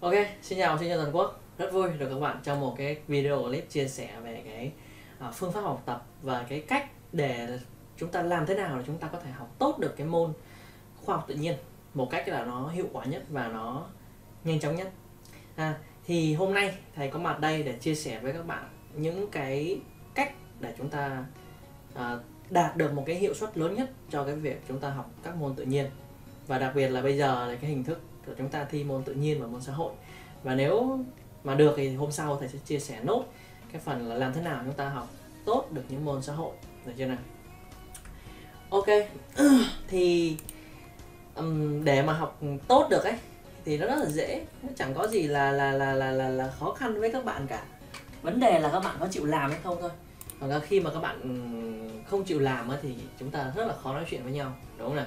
Ok, xin chào toàn quốc. Rất vui được các bạn trong một cái video clip chia sẻ về cái phương pháp học tập và cái cách để chúng ta làm thế nào để chúng ta có thể học tốt được cái môn khoa học tự nhiên một cách là nó hiệu quả nhất và nó nhanh chóng nhất. Thì hôm nay thầy có mặt đây để chia sẻ với các bạn những cái cách để chúng ta đạt được một cái hiệu suất lớn nhất cho cái việc chúng ta học các môn tự nhiên, và đặc biệt là bây giờ là cái hình thức của chúng ta thi môn tự nhiên và môn xã hội. Và nếu mà được thì hôm sau thầy sẽ chia sẻ nốt cái phần là làm thế nào chúng ta học tốt được những môn xã hội, được chưa nào? Ok, thì để mà học tốt được ấy thì nó rất là dễ, nó chẳng có gì là khó khăn với các bạn cả. Vấn đề là các bạn có chịu làm hay không thôi. Còn khi mà các bạn không chịu làm thì chúng ta rất là khó nói chuyện với nhau, đúng không nào?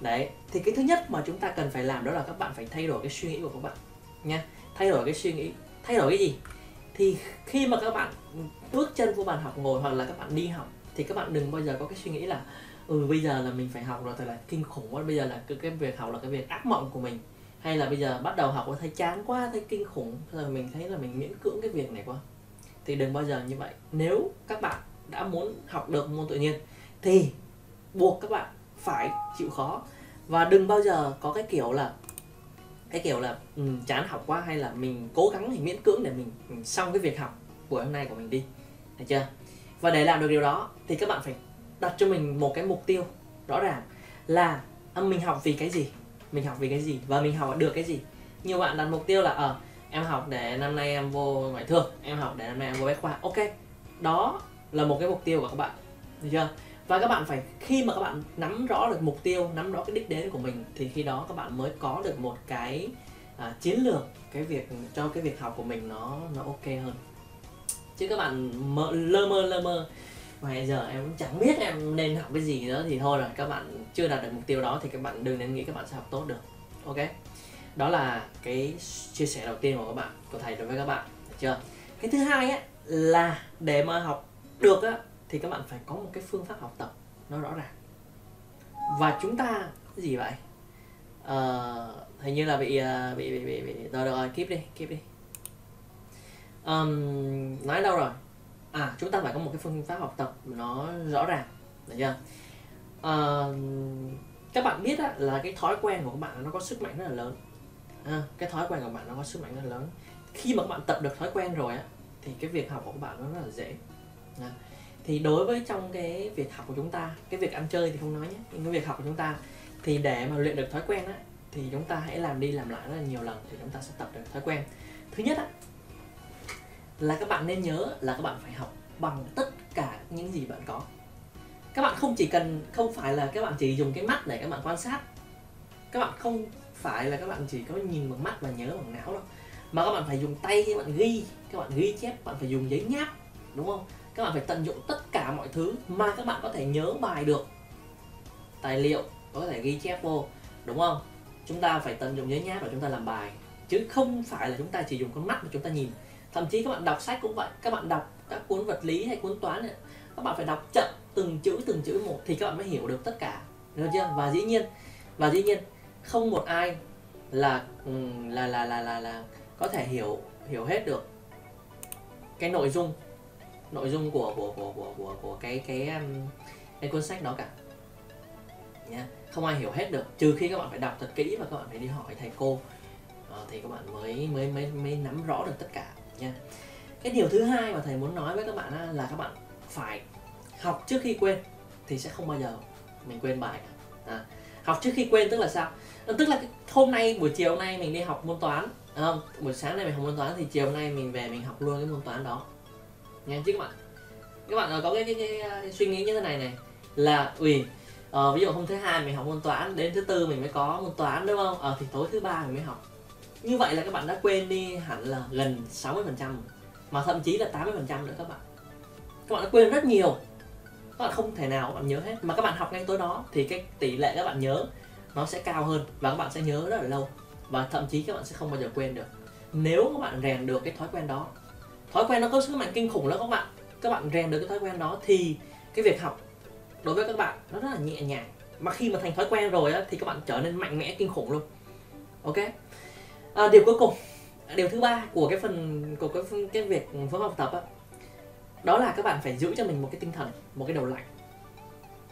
Đấy, thì cái thứ nhất mà chúng ta cần phải làm đó là các bạn phải thay đổi cái suy nghĩ của các bạn nha. Thay đổi cái suy nghĩ. Thay đổi cái gì? Thì khi mà các bạn bước chân vô bàn học ngồi hoặc là các bạn đi học thì các bạn đừng bao giờ có cái suy nghĩ là bây giờ là mình phải học rồi, thật là kinh khủng quá, bây giờ là cái việc học là cái việc ác mộng của mình, hay là bây giờ bắt đầu học thấy chán quá, thấy kinh khủng, rồi mình thấy là mình miễn cưỡng cái việc này quá. Thì đừng bao giờ như vậy. Nếu các bạn đã muốn học được môn tự nhiên thì buộc các bạn phải chịu khó, và đừng bao giờ có cái kiểu là chán học quá, hay là mình cố gắng mình miễn cưỡng để mình xong cái việc học buổi hôm nay của mình đi, được chưa? Và để làm được điều đó thì các bạn phải đặt cho mình một cái mục tiêu rõ ràng là mình học vì cái gì, và mình học được cái gì. Nhiều bạn đặt mục tiêu là em học để năm nay em vô ngoại thương, em học để năm nay em vô bách khoa. Ok, đó là một cái mục tiêu của các bạn, được chưa? Và các bạn phải, khi mà các bạn nắm rõ được mục tiêu, nắm rõ cái đích đến của mình thì khi đó các bạn mới có được một cái chiến lược cái việc cho cái việc học của mình nó ok hơn. Chứ các bạn lơ mơ mà giờ em cũng chẳng biết em nên học cái gì nữa thì thôi rồi, các bạn chưa đạt được mục tiêu đó thì các bạn đừng nên nghĩ các bạn sẽ học tốt được. Ok, đó là cái chia sẻ đầu tiên của các bạn, của thầy đối với các bạn, được chưa? Cái thứ hai ấy, là để mà học được á thì các bạn phải có một cái phương pháp học tập nó rõ ràng. Và chúng ta cái gì vậy? Hình như là bị rồi, được rồi, keep đi. Nói đâu rồi? Chúng ta phải có một cái phương pháp học tập nó rõ ràng, được chưa? Các bạn biết á, là cái thói quen của các bạn nó có sức mạnh rất là lớn. Khi mà các bạn tập được thói quen rồi á thì cái việc học của các bạn nó rất là dễ. Thì đối với trong cái việc học của chúng ta, cái việc ăn chơi thì không nói nhé, nhưng cái việc học của chúng ta thì để mà luyện được thói quen á thì chúng ta hãy làm đi làm lại rất là nhiều lần thì chúng ta sẽ tập được thói quen. Thứ nhất á là các bạn nên nhớ là các bạn phải học bằng tất cả những gì bạn có. Các bạn không phải là các bạn chỉ dùng cái mắt để các bạn quan sát, các bạn không phải là các bạn chỉ có nhìn bằng mắt và nhớ bằng não đâu, mà các bạn phải dùng tay, các bạn ghi, các bạn ghi chép, bạn phải dùng giấy nháp, đúng không? Các bạn phải tận dụng tất cả mọi thứ mà các bạn có thể nhớ bài được, tài liệu có thể ghi chép vô, đúng không? Chúng ta phải tận dụng giấy nháp để chúng ta làm bài, chứ không phải là chúng ta chỉ dùng con mắt mà chúng ta nhìn. Thậm chí các bạn đọc sách cũng vậy, các bạn đọc các cuốn vật lý hay cuốn toán này, các bạn phải đọc chậm từng chữ một thì các bạn mới hiểu được tất cả, được chưa? Và dĩ nhiên không một ai là có thể hiểu hết được cái nội dung của cái cuốn sách đó cả. Không ai hiểu hết được, trừ khi các bạn phải đọc thật kỹ và các bạn phải đi hỏi thầy cô thì các bạn mới nắm rõ được tất cả nha. Cái điều thứ hai mà thầy muốn nói với các bạn là các bạn phải học trước khi quên thì sẽ không bao giờ mình quên bài cả. Học trước khi quên tức là sao? Tức là hôm nay, buổi chiều nay mình đi học môn toán, không, buổi sáng nay mình học môn toán thì chiều nay mình về mình học luôn cái môn toán đó nha. Chứ các bạn có cái suy nghĩ như thế này này là ví dụ hôm thứ hai mình học môn toán, đến thứ tư mình mới có môn toán, đúng không? Thì tối thứ ba mình mới học. Như vậy là các bạn đã quên đi hẳn là gần 60%, mà thậm chí là 80% nữa các bạn. Các bạn đã quên rất nhiều, các bạn không thể nào các bạn nhớ hết. Mà các bạn học ngay tối đó thì cái tỷ lệ các bạn nhớ nó sẽ cao hơn, và các bạn sẽ nhớ rất là lâu, và thậm chí các bạn sẽ không bao giờ quên được. Nếu các bạn rèn được cái thói quen đó, thói quen nó có sức mạnh kinh khủng lắm các bạn. Các bạn rèn được cái thói quen đó thì cái việc học đối với các bạn nó rất là nhẹ nhàng. Mà khi mà thành thói quen rồi thì các bạn trở nên mạnh mẽ kinh khủng luôn. Ok. Điều cuối cùng Điều thứ ba của cái phần của cái việc phương học tập đó, đó là các bạn phải giữ cho mình một cái tinh thần, một cái đầu lạnh.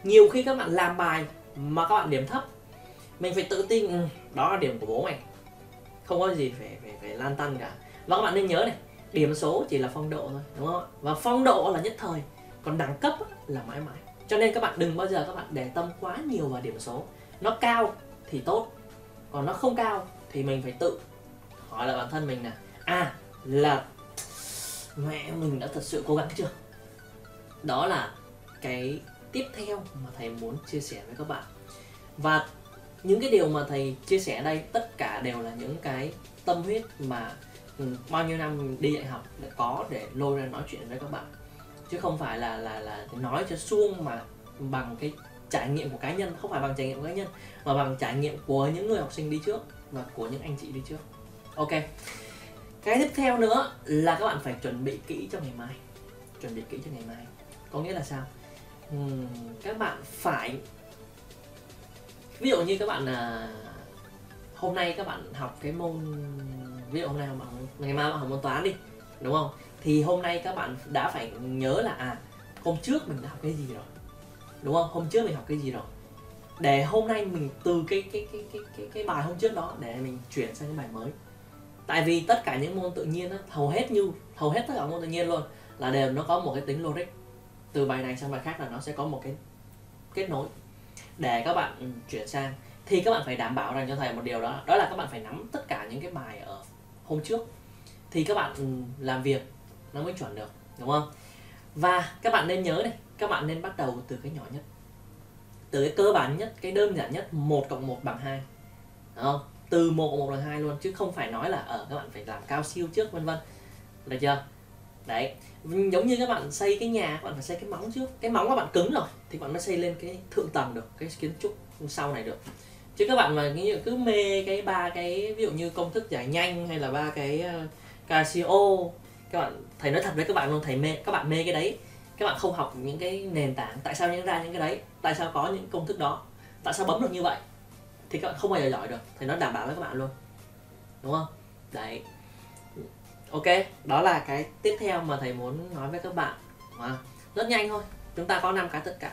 Nhiều khi các bạn làm bài mà các bạn điểm thấp, mình phải tự tin đó là điểm của bố mày, không có gì phải lan tăn cả. Và các bạn nên nhớ này, điểm số chỉ là phong độ thôi, đúng không? Và phong độ là nhất thời, còn đẳng cấp là mãi mãi. Cho nên các bạn đừng bao giờ các bạn để tâm quá nhiều vào điểm số. Nó cao thì tốt, còn nó không cao thì mình phải tự hỏi là bản thân mình nè, là mẹ mình đã thật sự cố gắng chưa. Đó là cái tiếp theo mà thầy muốn chia sẻ với các bạn. Và những cái điều mà thầy chia sẻ ở đây tất cả đều là những cái tâm huyết mà bao nhiêu năm đi dạy học đã có để lôi ra nói chuyện với các bạn, chứ không phải là nói cho suông mà bằng cái trải nghiệm của cá nhân, không phải bằng trải nghiệm của cá nhân mà bằng trải nghiệm của những người học sinh đi trước và của những anh chị đi trước. Ok, cái tiếp theo nữa là các bạn phải chuẩn bị kỹ cho ngày mai. Chuẩn bị kỹ cho ngày mai có nghĩa là sao? Các bạn phải, ví dụ như các bạn hôm nay các bạn học cái môn, ví dụ hôm nay ngày mai bạn học môn toán đi, đúng không? Thì hôm nay các bạn đã phải nhớ là hôm trước mình đã học cái gì rồi, đúng không? Hôm trước mình học cái gì rồi, để hôm nay mình từ cái bài hôm trước đó để mình chuyển sang cái bài mới. Tại vì tất cả những môn tự nhiên á, hầu hết tất cả môn tự nhiên luôn là đều nó có một cái tính logic, từ bài này sang bài khác là nó sẽ có một cái kết nối để các bạn chuyển sang. Thì các bạn phải đảm bảo rằng cho thầy một điều, đó là các bạn phải nắm tất cả những cái bài ở hôm trước thì các bạn làm việc nó mới chuẩn được, đúng không? Và các bạn nên nhớ này, các bạn nên bắt đầu từ cái nhỏ nhất, từ cái cơ bản nhất, cái đơn giản nhất, 1 + 1 bằng 2, đúng không? Từ 1 + 1 bằng 2 luôn, chứ không phải nói là các bạn phải làm cao siêu trước, vân vân, được chưa? Đấy, giống như các bạn xây cái nhà, các bạn phải xây cái móng trước. Cái móng các bạn cứng rồi thì bạn mới xây lên cái thượng tầng được, cái kiến trúc sau này được. Chứ các bạn mà cứ mê cái ba cái ví dụ như công thức giải nhanh hay là ba cái Casio, các bạn, thầy nói thật với các bạn luôn, thầy mê, các bạn mê cái đấy, các bạn không học những cái nền tảng. Tại sao ra những cái đấy? Tại sao có những công thức đó? Tại sao bấm được như vậy? Thì các bạn không bao giờ giỏi được, thầy nói đảm bảo với các bạn luôn, đúng không? Đấy. Ok, đó là cái tiếp theo mà thầy muốn nói với các bạn. Rất nhanh thôi, chúng ta có 5 cái tất cả.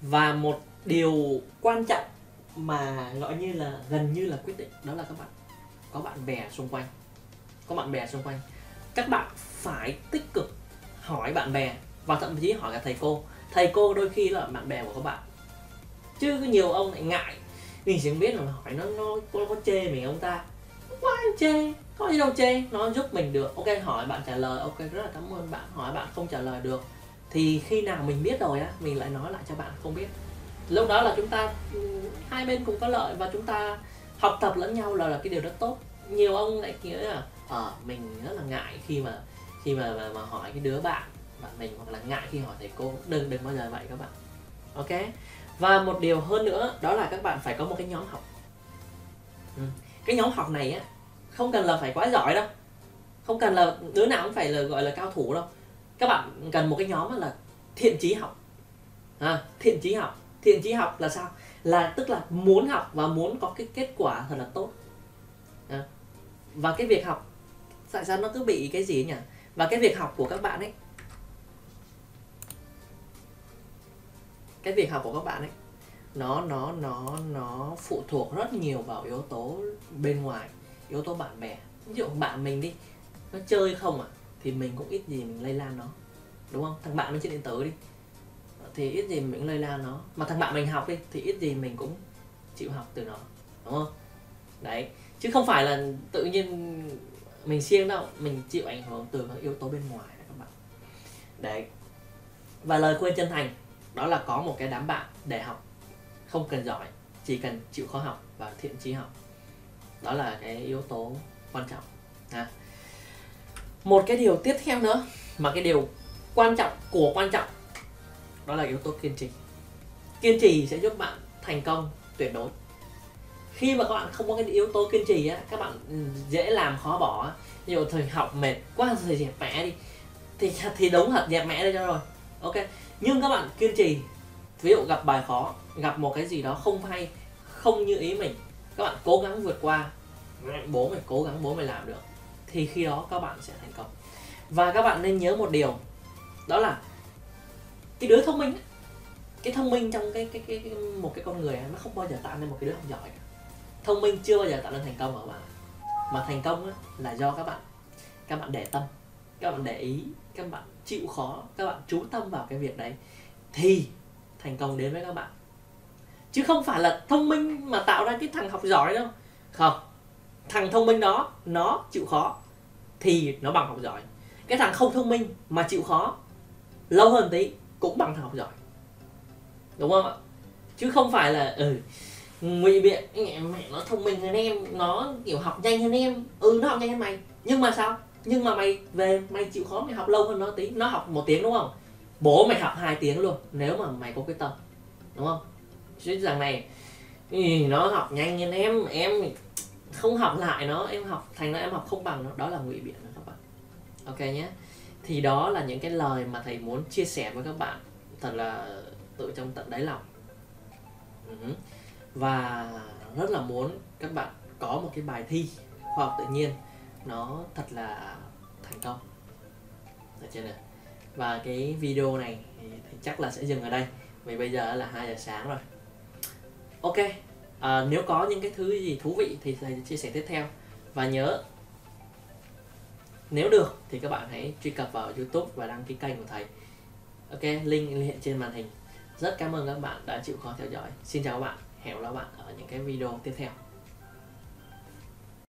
Và một điều quan trọng mà gọi như là gần như là quyết định, đó là các bạn có bạn bè xung quanh. Có bạn bè xung quanh, các bạn phải tích cực hỏi bạn bè và thậm chí hỏi cả thầy cô. Thầy cô đôi khi là bạn bè của các bạn, chứ có nhiều ông lại ngại, mình chẳng biết là hỏi nó có chê mình ông ta. Quá chê, có gì đâu chê, nó giúp mình được. Ok, hỏi bạn trả lời, ok rất là cảm ơn bạn. Hỏi bạn không trả lời được thì khi nào mình biết rồi á, mình lại nói lại cho bạn không biết. Lúc đó là chúng ta hai bên cùng có lợi và chúng ta học tập lẫn nhau là cái điều rất tốt. Nhiều ông lại nghĩ là mình rất là ngại khi mà hỏi cái đứa bạn mình, hoặc là ngại khi hỏi thầy cô. Đừng bao giờ vậy các bạn. Ok, và một điều hơn nữa đó là các bạn phải có một cái nhóm học. Cái nhóm học này á, không cần là phải quá giỏi đâu, không cần là đứa nào cũng phải là gọi là cao thủ đâu. Các bạn cần một cái nhóm là thiện chí học. Thiện chí học, thiện chí học là sao? Là tức là muốn học và muốn có cái kết quả thật là tốt. Và cái việc học, tại sao nó cứ bị cái gì nhỉ? Và cái việc học của các bạn ấy, cái việc học của các bạn ấy nó phụ thuộc rất nhiều vào yếu tố bên ngoài, yếu tố bạn bè. Ví dụ bạn mình đi, nó chơi không thì mình cũng ít gì mình lây lan nó, đúng không? Thằng bạn nó chơi điện tử đi thì ít gì mình lây lan nó, mà thằng bạn mình học đi thì ít gì mình cũng chịu học từ nó, đúng không? Đấy, chứ không phải là tự nhiên mình siêng đâu, mình chịu ảnh hưởng từ các yếu tố bên ngoài đó các bạn. Đấy, và lời khuyên chân thành đó là có một cái đám bạn để học, không cần giỏi, chỉ cần chịu khó học và thiện chí học. Đó là cái yếu tố quan trọng. Một cái điều tiếp theo nữa mà cái điều quan trọng của quan trọng, đó là yếu tố kiên trì. Kiên trì sẽ giúp bạn thành công tuyệt đối. Khi mà các bạn không có cái yếu tố kiên trì á, các bạn dễ làm khó bỏ. Ví dụ thời học mệt quá rồi dẹp mẹ đi, thì đúng thật dẹp mẹ đi cho rồi. Ok, nhưng các bạn kiên trì, ví dụ gặp bài khó, gặp một cái gì đó không hay, không như ý mình, các bạn cố gắng vượt qua. Bố mày cố gắng, bố mày làm được, thì khi đó các bạn sẽ thành công. Và các bạn nên nhớ một điều, đó là cái đứa thông minh, cái thông minh trong một cái con người nó không bao giờ tạo nên một cái đứa không giỏi. Thông minh chưa bao giờ tạo nên thành công ở bạn, mà thành công là do các bạn để tâm, các bạn để ý, các bạn chịu khó, các bạn chú tâm vào cái việc đấy thì thành công đến với các bạn. Chứ không phải là thông minh mà tạo ra cái thằng học giỏi đâu. Không, thằng thông minh đó nó chịu khó thì nó bằng học giỏi. Cái thằng không thông minh mà chịu khó lâu hơn tí cũng bằng thằng học giỏi, đúng không ạ? Chứ không phải là ngụy biện mẹ nó thông minh hơn em, nó kiểu học nhanh hơn em, nó học nhanh hơn mày, nhưng mà sao? Nhưng mà mày về mày chịu khó mày học lâu hơn nó tí, nó học 1 tiếng đúng không? Bố mày học 2 tiếng luôn nếu mà mày có cái tâm, đúng không? Chứ rằng này nó học nhanh hơn em không học lại nó, em học thành ra em học không bằng nó, đó là ngụy biện đó các bạn. Ok nhé. Thì đó là những cái lời mà thầy muốn chia sẻ với các bạn thật là tự trong tận đáy lòng. Và rất là muốn các bạn có một cái bài thi khoa học tự nhiên nó thật là thành công. Được chưa nào? Và cái video này thì chắc là sẽ dừng ở đây, vì bây giờ là 2 giờ sáng rồi. Ok, nếu có những cái thứ gì thú vị thì thầy chia sẻ tiếp theo. Và nhớ, nếu được thì các bạn hãy truy cập vào YouTube và đăng ký kênh của thầy. Ok, link hiện trên màn hình. Rất cảm ơn các bạn đã chịu khó theo dõi. Xin chào các bạn, hẹn gặp lại các bạn ở những cái video tiếp theo.